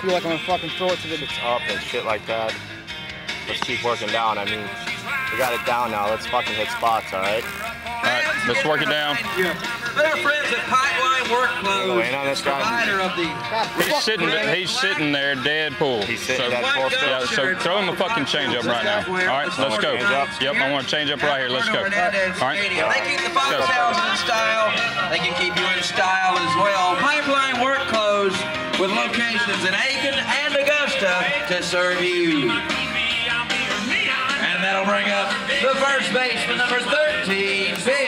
feel like I'm gonna fucking throw it to the up and shit like that. Let's keep working down. I mean, we got it down now. Let's fucking hit spots, all right? All right, let's work it down. Yeah. Our friends at Pipeline Work Clothes, provider of the... He's sitting there dead pool. He's sitting dead pool still. Yeah, so throw him a fucking change up right now. All right, let's go. Yep, I want to change up right here. Let's go. All right. They keep the 5,000 in style. They can keep you in style as well. Pipeline Work Clothes with locations in Aiken and Augusta to serve you. And that'll bring up the first baseman, number 13,